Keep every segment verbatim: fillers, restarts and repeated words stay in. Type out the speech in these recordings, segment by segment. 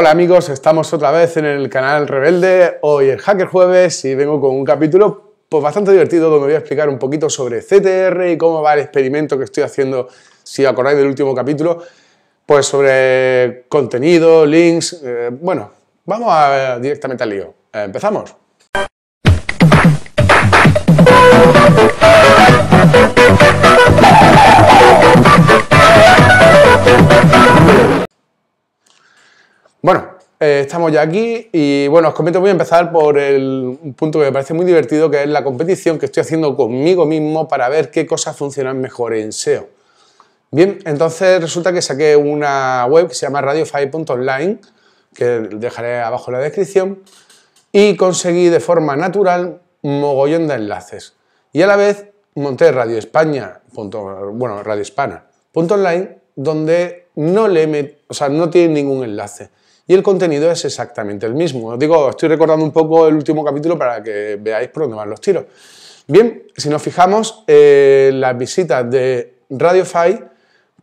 Hola amigos, estamos otra vez en el canal Rebelde, hoy es Hacker Jueves y vengo con un capítulo pues, bastante divertido donde voy a explicar un poquito sobre C T R y cómo va el experimento que estoy haciendo, si acordáis del último capítulo, pues sobre contenido, links, eh, bueno, vamos a, directamente al lío. Eh, empezamos. Bueno, eh, estamos ya aquí y bueno, os comento, voy a empezar por el, un punto que me parece muy divertido, que es la competición que estoy haciendo conmigo mismo para ver qué cosas funcionan mejor en S E O. Bien, entonces resulta que saqué una web que se llama radio fi punto online, que dejaré abajo en la descripción, y conseguí de forma natural mogollón de enlaces. Y a la vez monté radio hispana punto online, donde no le met, o sea, no tiene ningún enlace. Y el contenido es exactamente el mismo. Os digo, estoy recordando un poco el último capítulo para que veáis por dónde van los tiros. Bien, si nos fijamos, eh, las visitas de RadioFi,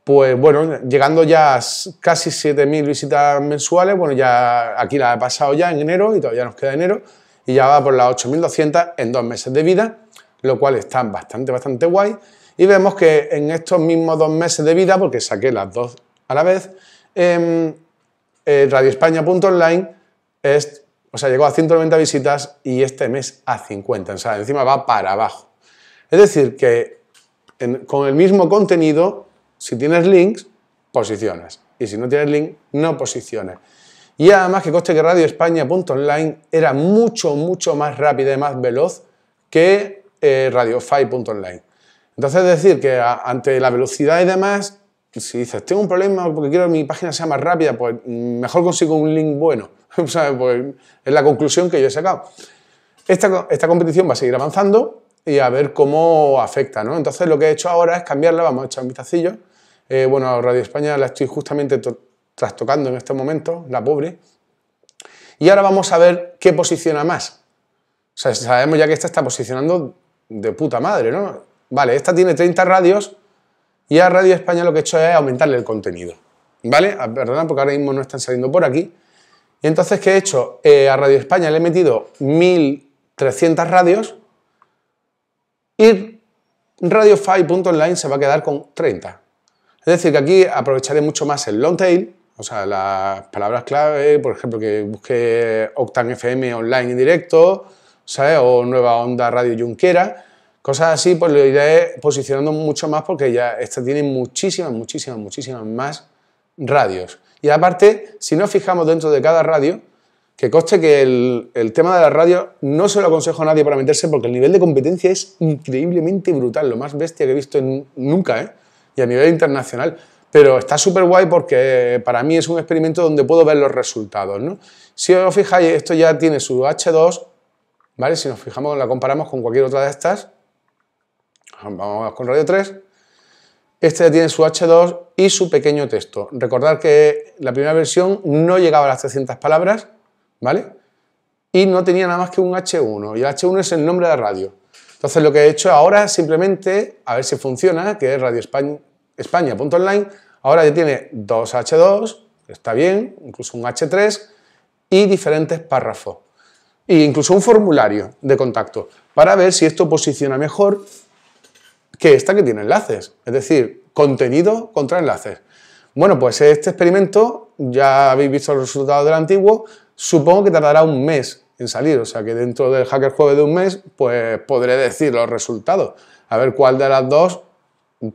pues bueno, llegando ya a casi siete mil visitas mensuales, bueno, ya aquí la he pasado ya en enero y todavía nos queda enero, y ya va por las ocho mil doscientas en dos meses de vida, lo cual está bastante, bastante guay. Y vemos que en estos mismos dos meses de vida, porque saqué las dos a la vez, eh, Eh, radio españa punto online es, o sea, llegó a ciento noventa visitas y este mes a cincuenta, o sea, encima va para abajo. Es decir, que en, con el mismo contenido, si tienes links, posicionas. Y si no tienes link, no posicionas. Y además que conste que radio españa punto online era mucho, mucho más rápida y más veloz que eh, radio fi punto online. Entonces, es decir, que a, ante la velocidad y demás, si dices, tengo un problema porque quiero que mi página sea más rápida, pues mejor consigo un link bueno. O sea, pues es la conclusión que yo he sacado. Esta, esta competición va a seguir avanzando y a ver cómo afecta, ¿no? Entonces lo que he hecho ahora es cambiarla, vamos a echar un vistacillo. Eh, bueno, Radio España la estoy justamente trastocando en este momento, la pobre. Y ahora vamos a ver qué posiciona más. O sea, sabemos ya que esta está posicionando de puta madre, ¿no? Vale, esta tiene treinta radios. Y a Radio España lo que he hecho es aumentarle el contenido, ¿vale? Perdona, porque ahora mismo no están saliendo por aquí. Y entonces, ¿qué he hecho? Eh, a Radio España le he metido mil trescientas radios y radio fi punto online se va a quedar con treinta. Es decir, que aquí aprovecharé mucho más el long tail, o sea, las palabras clave, por ejemplo, que busque Octan F M online en directo, ¿sabes? O Nueva Onda Radio Junquera. Cosas así, pues lo iré posicionando mucho más porque ya esta tiene muchísimas, muchísimas, muchísimas más radios. Y aparte, si nos fijamos dentro de cada radio, que conste que el, el tema de la radio no se lo aconsejo a nadie para meterse porque el nivel de competencia es increíblemente brutal, lo más bestia que he visto en, nunca, ¿eh? Y a nivel internacional. Pero está súper guay porque para mí es un experimento donde puedo ver los resultados, ¿no? Si os fijáis, esto ya tiene su hache dos, ¿vale? Si nos fijamos, la comparamos con cualquier otra de estas. Vamos con radio tres, este ya tiene su hache dos y su pequeño texto. Recordad que la primera versión no llegaba a las trescientas palabras, ¿vale? Y no tenía nada más que un hache uno, y el hache uno es el nombre de radio. Entonces lo que he hecho ahora simplemente, a ver si funciona, que es radio españa punto online, ahora ya tiene dos hache dos, está bien, incluso un hache tres y diferentes párrafos. E incluso un formulario de contacto para ver si esto posiciona mejor que esta que tiene enlaces, es decir, contenido contra enlaces. Bueno, pues este experimento, ya habéis visto el resultado del antiguo, supongo que tardará un mes en salir, o sea que dentro del Hacker Jueves de un mes, pues podré decir los resultados, a ver cuál de las dos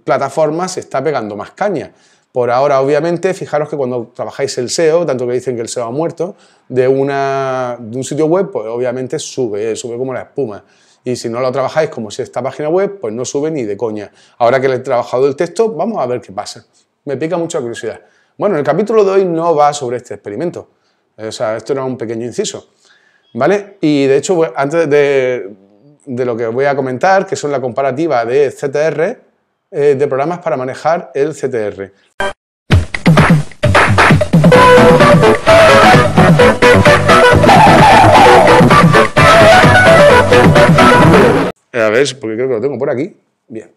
plataformas se está pegando más caña. Por ahora, obviamente, fijaros que cuando trabajáis el S E O, tanto que dicen que el S E O ha muerto, de, una, de un sitio web, pues obviamente sube, sube como la espuma. Y si no lo trabajáis como si esta página web, pues no sube ni de coña. Ahora que le he trabajado el texto, vamos a ver qué pasa. Me pica mucha curiosidad. Bueno, el capítulo de hoy no va sobre este experimento. O sea, esto era un pequeño inciso, ¿vale? Y de hecho, pues, antes de, de lo que voy a comentar, que son la comparativa de C T R, eh, de programas para manejar el C T R. A ver, porque creo que lo tengo por aquí. Bien.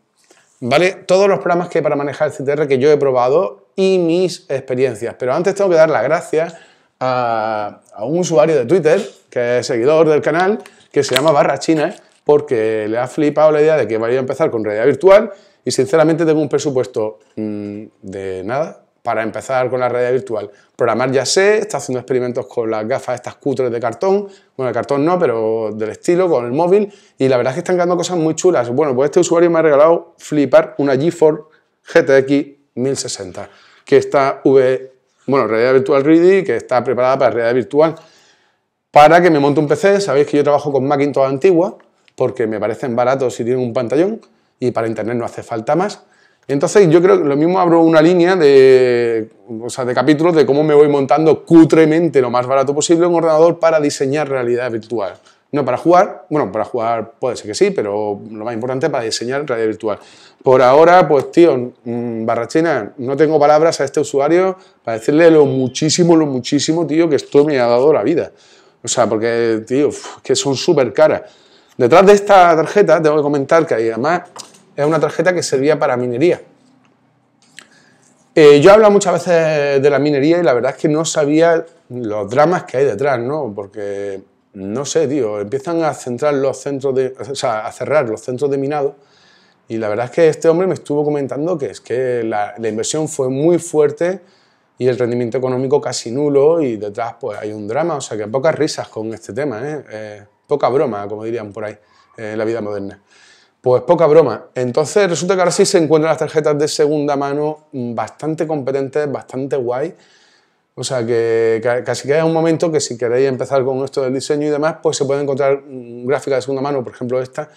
Vale, todos los programas que hay para manejar el C T R que yo he probado y mis experiencias. Pero antes tengo que dar las gracias a, a un usuario de Twitter, que es seguidor del canal, que se llama Barrachina, porque le ha flipado la idea de que vaya a empezar con realidad virtual y sinceramente tengo un presupuesto mmm, de nada para empezar con la realidad virtual. Programar ya sé, está haciendo experimentos con las gafas estas cutres de cartón, bueno, de cartón no, pero del estilo, con el móvil, y la verdad es que están quedando cosas muy chulas. Bueno, pues este usuario me ha regalado flipar una GeForce G T X mil sesenta, que está V, bueno, realidad virtual ready, que está preparada para realidad virtual, para que me monte un P C. Sabéis que yo trabajo con Macintosh antigua, porque me parecen baratos y tienen un pantallón, y para internet no hace falta más. Entonces yo creo que lo mismo abro una línea de, o sea, de capítulos de cómo me voy montando cutremente lo más barato posible un ordenador para diseñar realidad virtual. No para jugar, bueno, para jugar puede ser que sí, pero lo más importante es para diseñar realidad virtual. Por ahora, pues tío, Barrachina, no tengo palabras a este usuario para decirle lo muchísimo, lo muchísimo, tío, que esto me ha dado la vida. O sea, porque, tío, que son súper caras. Detrás de esta tarjeta tengo que comentar que además es una tarjeta que servía para minería. Eh, yo he hablado muchas veces de la minería y la verdad es que no sabía los dramas que hay detrás, ¿no? Porque, no sé, tío, empiezan a centrar los centros de, o sea, a cerrar los centros de minado y la verdad es que este hombre me estuvo comentando que es que la, la inversión fue muy fuerte y el rendimiento económico casi nulo y detrás pues hay un drama, o sea que pocas risas con este tema, ¿eh? Eh, poca broma, como dirían por ahí, eh, la vida moderna. Pues poca broma. Entonces resulta que ahora sí se encuentran las tarjetas de segunda mano bastante competentes, bastante guay. O sea que casi que hay un momento que si queréis empezar con esto del diseño y demás, pues se puede encontrar gráficas de segunda mano, por ejemplo esta,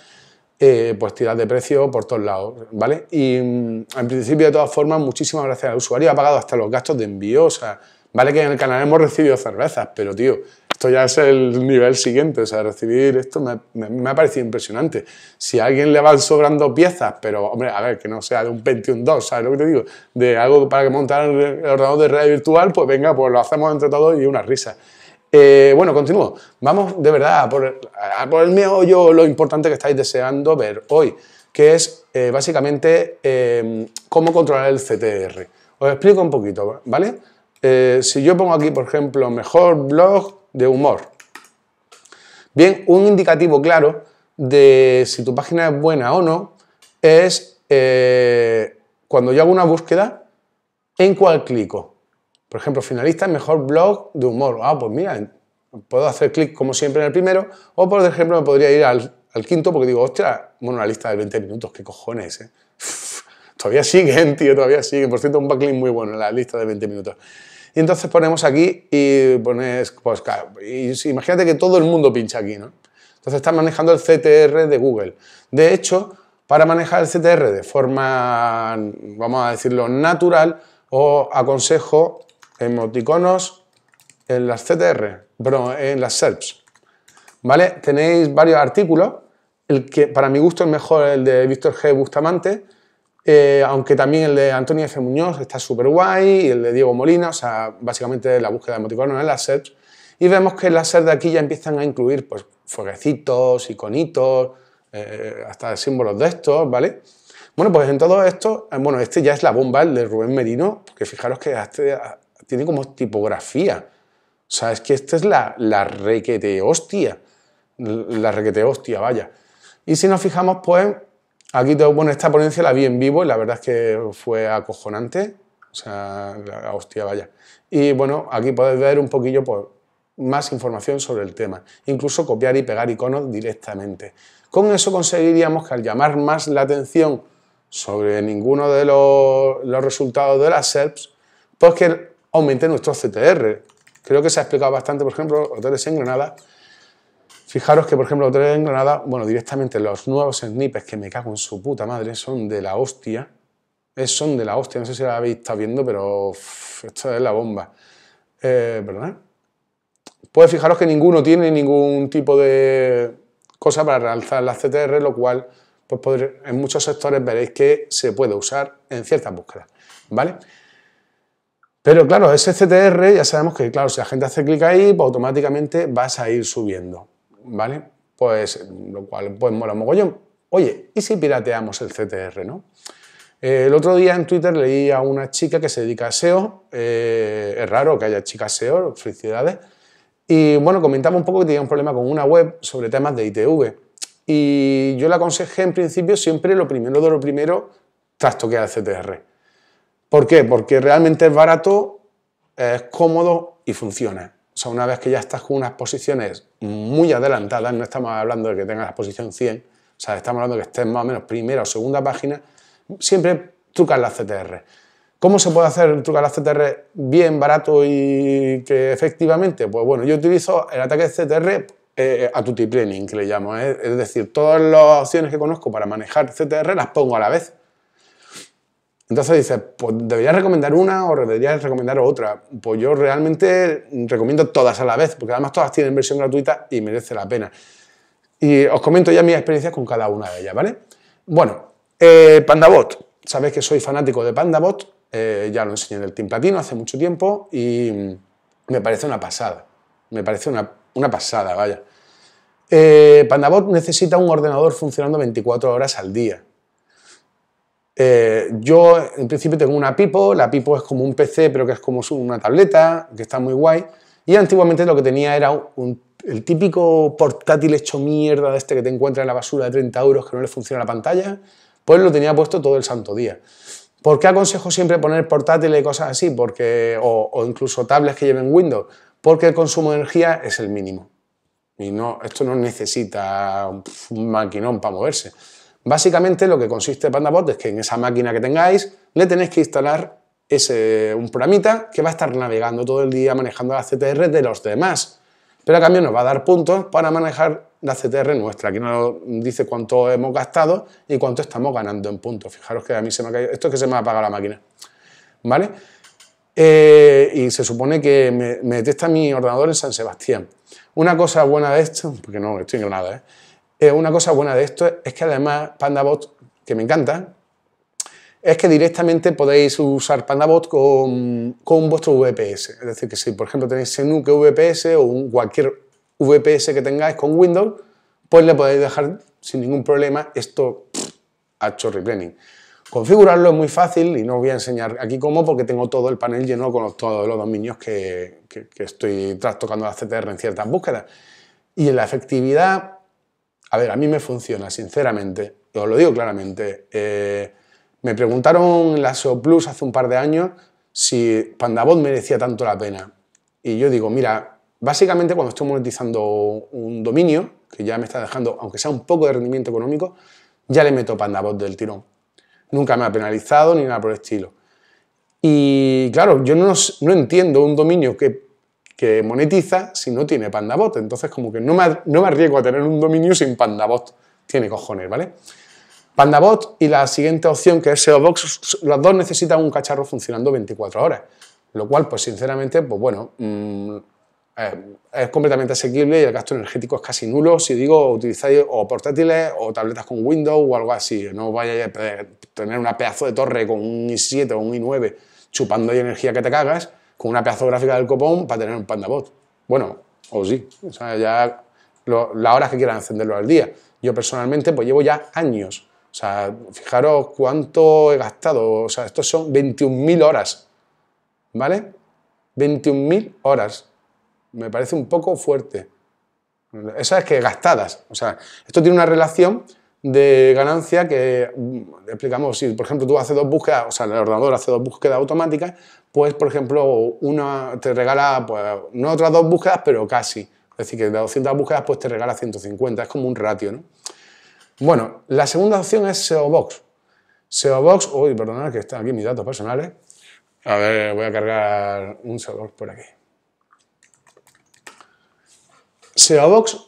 eh, pues tirar de precio por todos lados, ¿vale? Y en principio, de todas formas, muchísimas gracias al usuario. Ha pagado hasta los gastos de envío. O sea, vale que en el canal hemos recibido cervezas, pero tío, esto ya es el nivel siguiente, o sea, recibir esto me, me, me ha parecido impresionante. Si a alguien le van sobrando piezas, pero, hombre, a ver, que no sea de un Pentium dos, ¿sabes lo que te digo? De algo para que montar el ordenador de red virtual, pues venga, pues lo hacemos entre todos y una risa. Eh, bueno, continúo. Vamos, de verdad, a por, a por el meollo, lo importante que estáis deseando ver hoy, que es, eh, básicamente, eh, cómo controlar el C T R. Os explico un poquito, ¿vale? Eh, si yo pongo aquí, por ejemplo, mejor blog de humor. Bien, un indicativo claro de si tu página es buena o no es eh, cuando yo hago una búsqueda, ¿en cuál clico? Por ejemplo, finalista, mejor blog de humor. Ah, pues mira, puedo hacer clic como siempre en el primero o, por ejemplo, me podría ir al, al quinto porque digo, ostras, bueno, una lista de veinte minutos, qué cojones, ¿eh? Uf, todavía siguen, tío, todavía siguen. Por cierto, un backlink muy bueno en la lista de veinte minutos. Y entonces ponemos aquí y pones, pues claro, y imagínate que todo el mundo pincha aquí, ¿no? Entonces estás manejando el C T R de Google. De hecho, para manejar el C T R de forma, vamos a decirlo, natural, os aconsejo emoticonos en las C T R, perdón, en las SERPs, ¿vale? Tenéis varios artículos, el que para mi gusto es mejor el de Víctor G. Bustamante, Eh, aunque también el de Antonio F. Muñoz está súper guay, y el de Diego Molina, o sea, básicamente la búsqueda de emoticonos en las SERPs, y vemos que las SERPs de aquí ya empiezan a incluir, pues, fueguecitos, iconitos, eh, hasta símbolos de estos, ¿vale? Bueno, pues en todo esto, bueno, este ya es la bomba, el de Rubén Merino, porque fijaros que este tiene como tipografía, o sea, es que esta es la, la requete hostia, la requete hostia, vaya. Y si nos fijamos, pues, aquí, bueno, esta ponencia la vi en vivo y la verdad es que fue acojonante. O sea, la hostia, vaya. Y bueno, aquí podéis ver un poquillo pues, más información sobre el tema. Incluso copiar y pegar iconos directamente. Con eso conseguiríamos que al llamar más la atención sobre ninguno de los, los resultados de las SERPs, pues que aumente nuestro C T R. Creo que se ha explicado bastante, por ejemplo, hoteles en Granada. Fijaros que, por ejemplo, hoteles en Granada, bueno, directamente los nuevos snippets que me cago en su puta madre son de la hostia. Son de la hostia, no sé si la habéis estado viendo, pero uff, esto es la bomba. Eh, ¿Verdad? Pues fijaros que ninguno tiene ningún tipo de cosa para realzar las C T R, lo cual, pues podré, en muchos sectores veréis que se puede usar en ciertas búsquedas, ¿vale? Pero claro, ese C T R ya sabemos que, claro, si la gente hace clic ahí, pues automáticamente vas a ir subiendo. ¿Vale? Pues lo cual pues mola mogollón. Oye, ¿y si pirateamos el C T R, no? Eh, el otro día en Twitter leí a una chica que se dedica a S E O. Eh, es raro que haya chicas S E O, felicidades. Y bueno, comentaba un poco que tenía un problema con una web sobre temas de I T V. Y yo le aconsejé en principio siempre lo primero de lo primero, trastoquear el C T R. ¿Por qué? Porque realmente es barato, es cómodo y funciona. O sea, una vez que ya estás con unas posiciones muy adelantadas, no estamos hablando de que tengas la posición cien, o sea, estamos hablando de que estés más o menos primera o segunda página, siempre trucar la C T R. ¿Cómo se puede hacer trucar la C T R bien, barato y que efectivamente? Pues bueno, yo utilizo el ataque de C T R eh, a tutiplanning, que le llamo. ¿eh? Es decir, todas las opciones que conozco para manejar C T R las pongo a la vez. Entonces dices, pues deberías recomendar una o deberías recomendar otra. Pues yo realmente recomiendo todas a la vez, porque además todas tienen versión gratuita y merece la pena. Y os comento ya mis experiencias con cada una de ellas, ¿vale? Bueno, eh, PandaBot. Sabéis que soy fanático de PandaBot. Eh, ya lo enseñé en el Team Platino hace mucho tiempo y me parece una pasada. Me parece una, una pasada, vaya. Eh, PandaBot necesita un ordenador funcionando veinticuatro horas al día. Eh, yo en principio tengo una Pipo, la Pipo es como un P C pero que es como una tableta, que está muy guay, y antiguamente lo que tenía era un, un, el típico portátil hecho mierda de este que te encuentras en la basura de treinta euros que no le funciona la pantalla, pues lo tenía puesto todo el santo día. ¿Por qué aconsejo siempre poner portátiles y cosas así? Porque, o, o incluso tablets que lleven Windows, porque el consumo de energía es el mínimo y no, esto no necesita un, un maquinón para moverse. Básicamente lo que consiste PandaBot es que en esa máquina que tengáis le tenéis que instalar ese, un programita que va a estar navegando todo el día manejando la C T R de los demás, pero a cambio nos va a dar puntos para manejar la C T R nuestra. Aquí nos dice cuánto hemos gastado y cuánto estamos ganando en puntos. Fijaros que a mí se me ha caído, esto es que se me ha apagado la máquina, ¿vale? Eh, y se supone que me, me detecta mi ordenador en San Sebastián. Una cosa buena de esto, porque no estoy en Granada, ¿eh? Eh, una cosa buena de esto es que además PandaBot, que me encanta, es que directamente podéis usar PandaBot con, con vuestro V P S. Es decir, que si por ejemplo tenéis Senuke V P S o un, cualquier V P S que tengáis con Windows, pues le podéis dejar sin ningún problema esto pff, a chorriplanning. Configurarlo es muy fácil y no os voy a enseñar aquí cómo porque tengo todo el panel lleno con los, todos los dominios que, que, que estoy trastocando la C T R en ciertas búsquedas. Y en la efectividad... A ver, a mí me funciona, sinceramente, os lo digo claramente. Eh, me preguntaron en la S E O Plus hace un par de años si PandaBot merecía tanto la pena. Y yo digo, mira, básicamente cuando estoy monetizando un dominio, que ya me está dejando, aunque sea un poco de rendimiento económico, ya le meto PandaBot del tirón. Nunca me ha penalizado ni nada por el estilo. Y claro, yo no, no entiendo un dominio que... que monetiza si no tiene PandaBot. Entonces, como que no me, no me arriesgo a tener un dominio sin PandaBot. Tiene cojones, ¿vale? PandaBot y la siguiente opción, que es SEObox, las dos necesitan un cacharro funcionando veinticuatro horas. Lo cual, pues sinceramente, pues bueno, mmm, es, es completamente asequible y el gasto energético es casi nulo. Si digo, utilizáis o portátiles o tabletas con Windows o algo así. No vayáis a tener una pedazo de torre con un i siete o un i nueve chupando ahí energía que te cagas, con una pedazo gráfica del copón para tener un PandaBot. Bueno, o sí, o sea, ya lo, las horas que quieran encenderlo al día. Yo personalmente pues llevo ya años, o sea, fijaros cuánto he gastado, o sea, estos son veintiún mil horas, ¿vale? veintiún mil horas, me parece un poco fuerte. Esas es que gastadas, o sea, esto tiene una relación de ganancia que explicamos. Si por ejemplo tú haces dos búsquedas, o sea el ordenador hace dos búsquedas automáticas, pues por ejemplo una te regala, pues no otras dos búsquedas pero casi, es decir que de doscientas búsquedas pues te regala ciento cincuenta, es como un ratio, ¿no? Bueno, la segunda opción es SEObox. SEObox, uy, perdonad que están aquí mis datos personales, a ver, voy a cargar un SEObox por aquí. SEObox,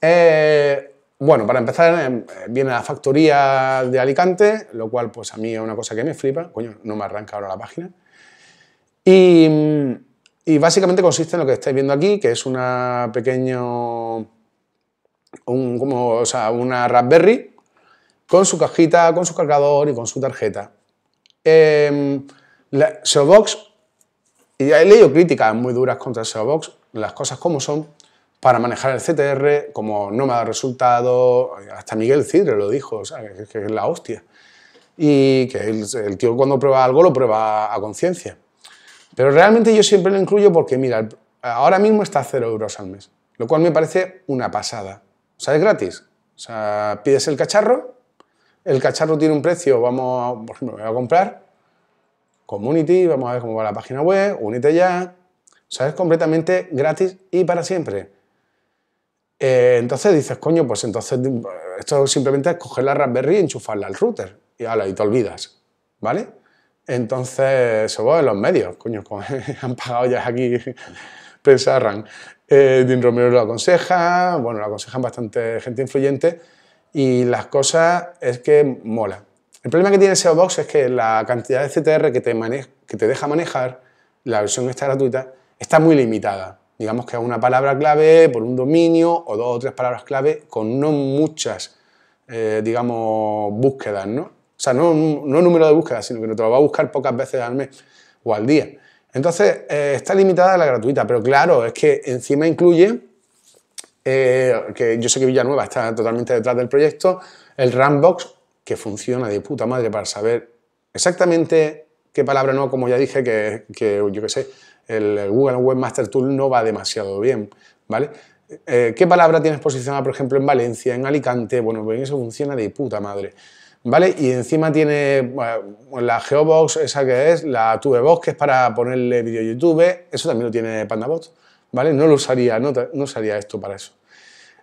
eh, bueno, para empezar, viene la factoría de Alicante, lo cual pues a mí es una cosa que me flipa. Coño, no me arranca ahora la página. Y, y básicamente consiste en lo que estáis viendo aquí, que es una pequeña... Un, como, o sea, una Raspberry con su cajita, con su cargador y con su tarjeta. Eh, la SEObox, y ya he leído críticas muy duras contra SEObox, las cosas como son, para manejar el C T R, como no me ha dado resultado, hasta Miguel Cidre lo dijo, o sea, que es la hostia. y que el, el tío cuando prueba algo lo prueba a conciencia. Pero realmente yo siempre lo incluyo porque, mira, ahora mismo está a cero euros al mes, lo cual me parece una pasada. O sea, es gratis. O sea, pides el cacharro, el cacharro tiene un precio, vamos, por ejemplo, me voy a comprar Community, vamos a ver cómo va la página web, únete ya. O sea, es completamente gratis y para siempre. Eh, entonces dices, coño, pues entonces esto simplemente es coger la Raspberry y enchufarla al router. Y, ala, y te olvidas, ¿vale? Entonces, eso va en los medios, coño, como han pagado ya aquí Prensarank. Eh, Dean Romero lo aconseja, bueno, lo aconsejan bastante gente influyente y las cosas es que mola. El problema que tiene SEObox es que la cantidad de C T R que te, maneja, que te deja manejar, la versión está gratuita, está muy limitada. Digamos que es una palabra clave por un dominio o dos o tres palabras clave con no muchas, eh, digamos, búsquedas, ¿no? O sea, no, no número de búsquedas, sino que te lo va a buscar pocas veces al mes o al día. Entonces, eh, está limitada la gratuita, pero claro, es que encima incluye, eh, que yo sé que Villanueva está totalmente detrás del proyecto, el Rambox, que funciona de puta madre para saber exactamente qué palabra no, como ya dije, que, que yo qué sé, el Google Webmaster Tool no va demasiado bien, ¿vale? Eh, ¿Qué palabra tienes posicionada, por ejemplo, en Valencia, en Alicante? Bueno, pues eso funciona de puta madre. ¿Vale? Y encima tiene bueno, la Geobox, esa que es, la Tubebox, que es para ponerle vídeo YouTube, eso también lo tiene PandaBot, ¿vale? No lo usaría, no, no usaría esto para eso.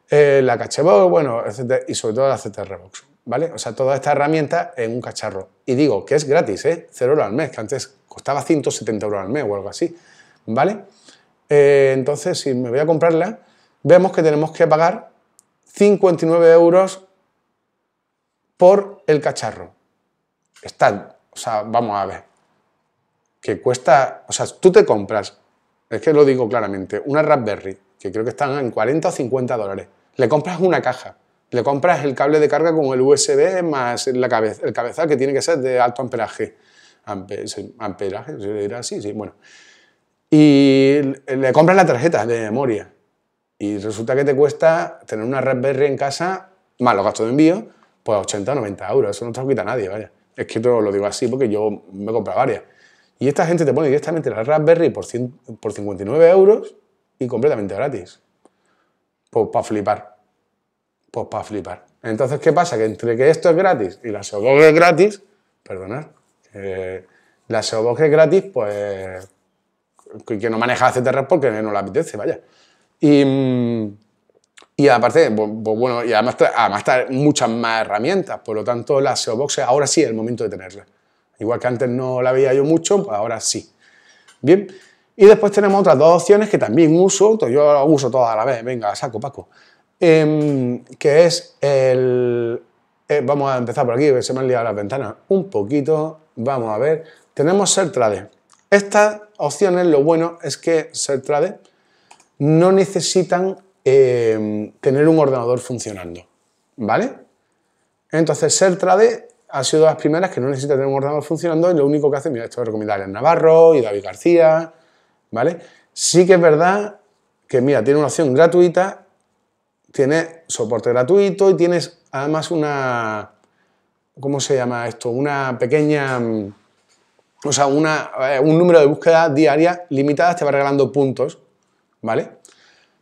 Eh, la Cachebox, bueno, etcétera, y sobre todo la ZRbox, ¿vale? O sea, todas estas herramientas en un cacharro. Y digo que es gratis, ¿eh? cero euros al mes, que antes costaba ciento setenta euros al mes o algo así, ¿vale? Eh, entonces, si me voy a comprarla, vemos que tenemos que pagar cincuenta y nueve euros por el cacharro. Está, o sea, vamos a ver, que cuesta, o sea, tú te compras, es que lo digo claramente, una Raspberry, que creo que están en cuarenta o cincuenta dólares, le compras una caja, le compras el cable de carga con el U S B más la cabeza, el cabezal que tiene que ser de alto amperaje, Amper, amperaje, se le dirá así, sí, bueno, y le compras la tarjeta de memoria y resulta que te cuesta tener una Raspberry en casa, más los gastos de envío, pues ochenta o noventa euros, eso no te lo quita nadie, vaya. Es que te lo digo así porque yo me he comprado varias. Y esta gente te pone directamente la Raspberry por, cien, por cincuenta y nueve euros y completamente gratis. Pues para flipar. Pues para flipar. Entonces, ¿qué pasa? Que entre que esto es gratis y la SEObox es gratis, perdonad, eh, la SEObox es gratis, pues que no maneja C T R porque no le apetece, vaya. Y... Mmm, Y aparte, pues, pues bueno, y además trae, además trae muchas más herramientas, por lo tanto la SEObox ahora sí es el momento de tenerla. Igual que antes no la veía yo mucho, pues ahora sí. Bien, y después tenemos otras dos opciones que también uso, yo uso todas a la vez, venga, saco, Paco. Eh, que es el... Eh, vamos a empezar por aquí, que se me han liado las ventanas un poquito, vamos a ver. Tenemos Serptrade. Estas opciones, lo bueno es que Serptrade no necesitan... Eh, tener un ordenador funcionando, ¿vale? Entonces Serptrade ha sido de las primeras que no necesita tener un ordenador funcionando y lo único que hace, mira, esto es recomendable a Navarro y David García, ¿vale? Sí que es verdad que, mira, tiene una opción gratuita, tiene soporte gratuito y tienes además una, ¿cómo se llama esto? Una pequeña, o sea, una, un número de búsquedas diarias limitadas, te va regalando puntos, ¿vale?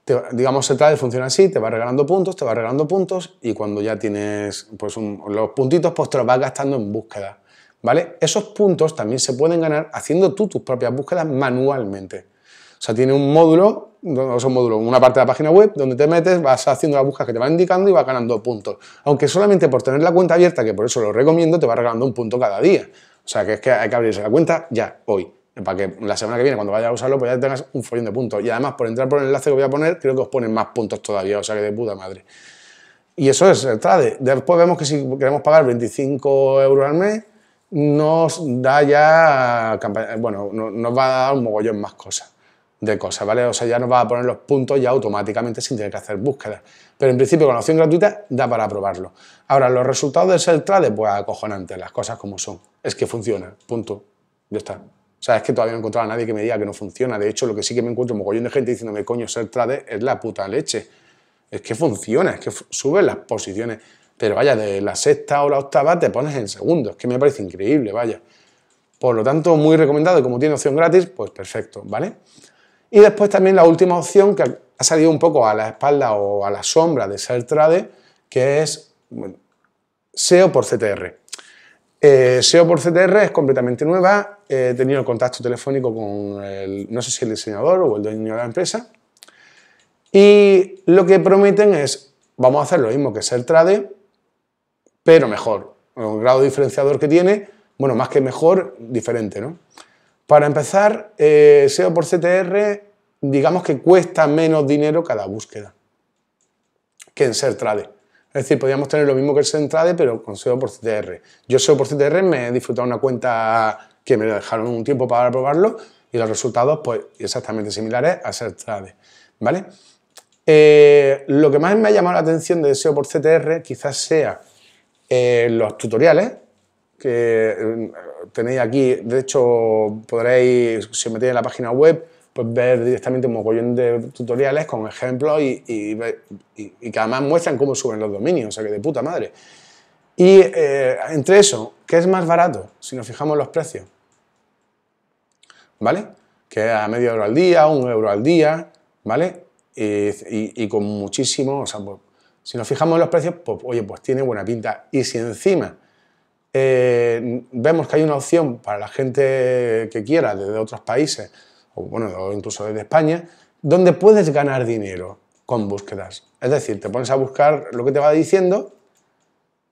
Te, digamos, se trata de funcionar así, te va regalando puntos, te va regalando puntos y cuando ya tienes pues, un, los puntitos, pues te los vas gastando en búsqueda, ¿vale? Esos puntos también se pueden ganar haciendo tú tus propias búsquedas manualmente. O sea, tiene un módulo, o sea, un módulo, una parte de la página web donde te metes, vas haciendo las búsquedas que te van indicando y vas ganando puntos. Aunque solamente por tener la cuenta abierta, que por eso lo recomiendo, te va regalando un punto cada día. O sea, que es que hay que abrirse la cuenta ya, hoy. Para que la semana que viene, cuando vayas a usarlo, pues ya tengas un follón de puntos. Y además, por entrar por el enlace que voy a poner, creo que os ponen más puntos todavía, o sea que de puta madre. Y eso es Serptrade. Después vemos que si queremos pagar veinticinco euros al mes, nos da ya... Bueno, nos va a dar un mogollón más cosas, de cosas, ¿vale? O sea, ya nos va a poner los puntos ya automáticamente sin tener que hacer búsquedas. Pero en principio, con la opción gratuita, da para probarlo. Ahora, los resultados de Serptrade, pues acojonantes, las cosas como son. Es que funciona, punto. Ya está. O sea, es que todavía no he encontrado a nadie que me diga que no funciona. De hecho, lo que sí que me encuentro un mogollón de gente diciéndome, coño, Serptrade es la puta leche. Es que funciona, es que suben las posiciones. Pero vaya, de la sexta o la octava te pones en segundo. Es que me parece increíble, vaya. Por lo tanto, muy recomendado. Y como tiene opción gratis, pues perfecto, ¿vale? Y después también la última opción que ha salido un poco a la espalda o a la sombra de Serptrade, que es, bueno, S E O por C T R. Eh, S E O por C T R es completamente nueva. Eh, he tenido contacto telefónico con, el, no sé si el diseñador o el dueño de la empresa. Y lo que prometen es, vamos a hacer lo mismo que Serptrade, pero mejor. El grado diferenciador que tiene, bueno, más que mejor, diferente, ¿no? Para empezar, eh, S E O por C T R, digamos que cuesta menos dinero cada búsqueda que en Serptrade. Es decir, podríamos tener lo mismo que el Serptrade, pero con S E O por C T R. Yo S E O por C T R me he disfrutado una cuenta que me dejaron un tiempo para probarlo y los resultados, pues, exactamente similares a Serptrade, ¿vale? Eh, lo que más me ha llamado la atención de S E O por C T R quizás sea eh, los tutoriales que tenéis aquí. De hecho, podréis, si os metéis en la página web, pues ver directamente un mogollón de tutoriales con ejemplos y, y, y, y que además muestran cómo suben los dominios, o sea que de puta madre. Y eh, entre eso, ¿qué es más barato? Si nos fijamos los precios, ¿vale? Que a medio euro al día, un euro al día, ¿vale? Y, y, y con muchísimo, o sea, pues, si nos fijamos en los precios, pues oye, pues tiene buena pinta. Y si encima eh, vemos que hay una opción para la gente que quiera desde otros países, o bueno, incluso desde España, donde puedes ganar dinero con búsquedas. Es decir, te pones a buscar lo que te va diciendo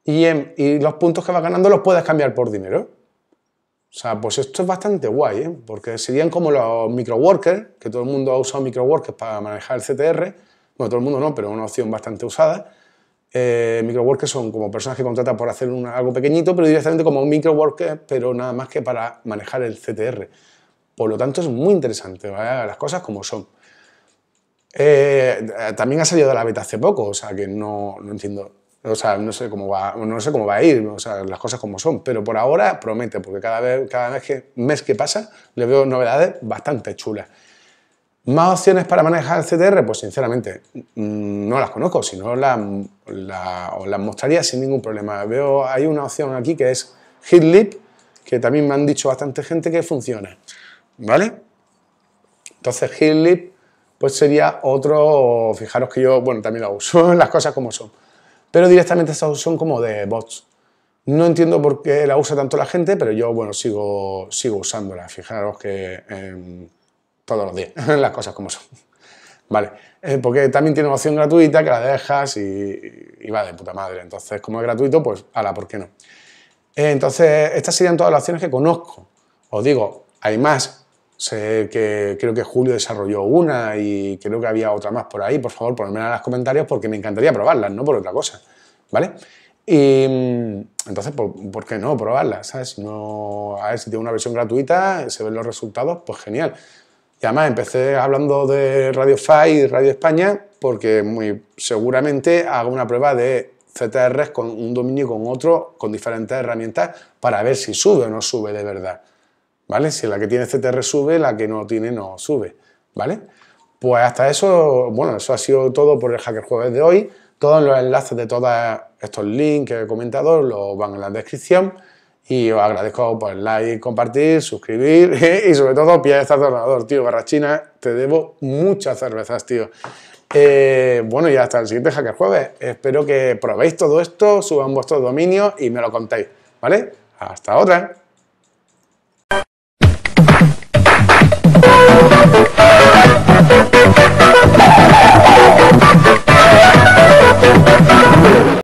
y, en, y los puntos que vas ganando los puedes cambiar por dinero. O sea, pues esto es bastante guay, ¿eh? Porque serían como los microworkers, que todo el mundo ha usado microworkers para manejar el C T R. Bueno, todo el mundo no, pero es una opción bastante usada. Eh, microworkers son como personas que contratan por hacer una, algo pequeñito, pero directamente como microworkers, pero nada más que para manejar el C T R. Por lo tanto, es muy interesante, ¿vale? Las cosas como son. Eh, también ha salido de la beta hace poco, o sea que no, no entiendo, o sea, no sé cómo va, no sé cómo va a ir, o sea, las cosas como son, pero por ahora promete, porque cada vez, cada vez que, mes que pasa le veo novedades bastante chulas. ¿Más opciones para manejar el C T R? Pues sinceramente, no las conozco, si no las, las, os las mostraría sin ningún problema. Veo, hay una opción aquí que es HitLeap, que también me han dicho bastante gente que funciona, ¿vale? Entonces HitLeap pues sería otro, fijaros que yo, bueno, también lo uso, las cosas como son, pero directamente estas son como de bots. No entiendo por qué la usa tanto la gente, pero yo, bueno, sigo, sigo usándola, fijaros que eh, todos los días, las cosas como son, ¿vale? Eh, porque también tiene una opción gratuita que la dejas y, y va de puta madre, entonces como es gratuito, pues ala, ¿por qué no? Eh, entonces estas serían todas las opciones que conozco, os digo, hay más. Sé que creo que Julio desarrolló una y creo que había otra más por ahí. Por favor, ponedmela en los comentarios porque me encantaría probarlas, no por otra cosa, ¿vale? Y entonces, ¿por, ¿por qué no probarlas? ¿Sabes? No, a ver, si tengo una versión gratuita, se ven los resultados, pues genial. Y además empecé hablando de RadioFi y Radio España porque muy seguramente hago una prueba de C T Rs con un dominio y con otro, con diferentes herramientas, para ver si sube o no sube de verdad, ¿vale? Si la que tiene C T R sube, la que no tiene no sube, ¿vale? Pues hasta eso, bueno, eso ha sido todo por el Hacker Jueves de hoy. Todos los enlaces de todos estos links que he comentado los van en la descripción y os agradezco por el like, compartir, suscribir y sobre todo piezas de ordenador, tío. Barrachina, te debo muchas cervezas, tío. Eh, bueno, y hasta el siguiente Hacker Jueves. Espero que probéis todo esto, suban vuestros dominios y me lo contéis, ¿vale? Hasta otra.